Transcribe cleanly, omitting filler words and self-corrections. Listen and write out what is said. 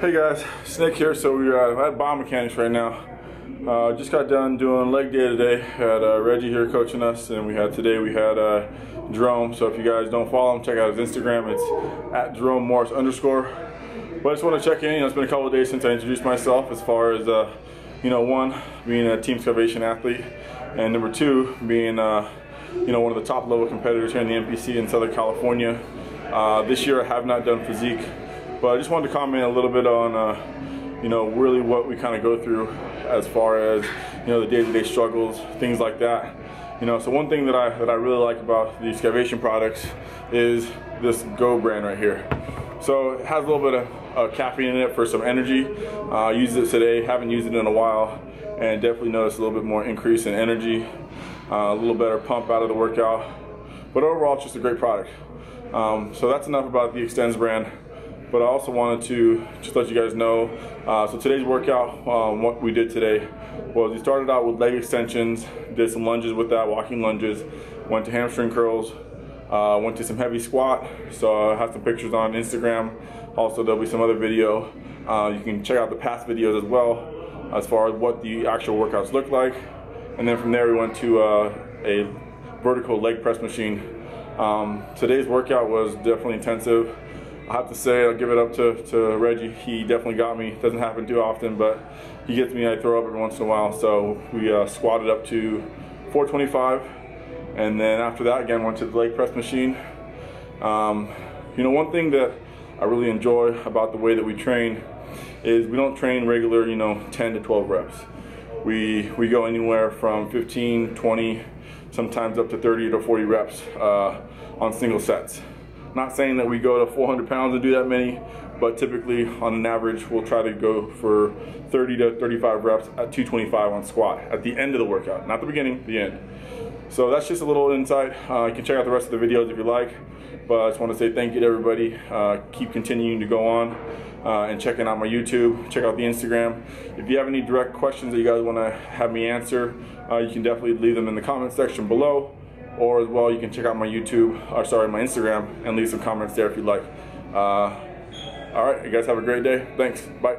Hey guys, Snake here. So we're at Biomechanics right now. Just got done doing leg day today. Had Reggie here coaching us, and today we had Jerome. So if you guys don't follow him, check out his Instagram. It's at Jerome Morris _. But I just want to check in. You know, it's been a couple of days since I introduced myself, as far as you know, one, being a team excavation athlete, and number two, being you know, one of the top level competitors here in the NPC in Southern California. This year I have not done physique. But I just wanted to comment a little bit on, you know, really what we kind of go through as far as, you know, the day-to-day struggles, things like that. You know, so one thing that I really like about the Excavation products is this Go brand right here. So it has a little bit of caffeine in it for some energy. I used it today, haven't used it in a while, and definitely noticed a little bit more increase in energy, a little better pump out of the workout. But overall, it's just a great product. So that's enough about the Extends brand. But I also wanted to just let you guys know, so today's workout, what we did today was we started out with leg extensions, did some lunges with that, walking lunges, went to hamstring curls, went to some heavy squat. So I have some pictures on Instagram. Also, there'll be some other video. You can check out the past videos as well, as far as what the actual workouts look like. And then from there we went to a vertical leg press machine. Today's workout was definitely intensive. I have to say, I'll give it up to Reggie. He definitely got me. It doesn't happen too often, but he gets me. I throw up every once in a while. So we squatted up to 425, and then after that, again, went to the leg press machine. You know, one thing that I really enjoy about the way that we train is we don't train regular, you know, 10 to 12 reps. We go anywhere from 15, 20, sometimes up to 30 to 40 reps on single sets. Not saying that we go to 400 pounds and do that many, but typically on an average we'll try to go for 30 to 35 reps at 225 on squat at the end of the workout, not the beginning, the end. So that's just a little insight. You can check out the rest of the videos if you like, but I just want to say thank you to everybody. Keep continuing to go on and checking out my YouTube, check out the Instagram. If you have any direct questions that you guys want to have me answer, you can definitely leave them in the comment section below. Or as well, you can check out my YouTube, or sorry, my Instagram, and leave some comments there if you'd like. All right, you guys have a great day. Thanks. Bye.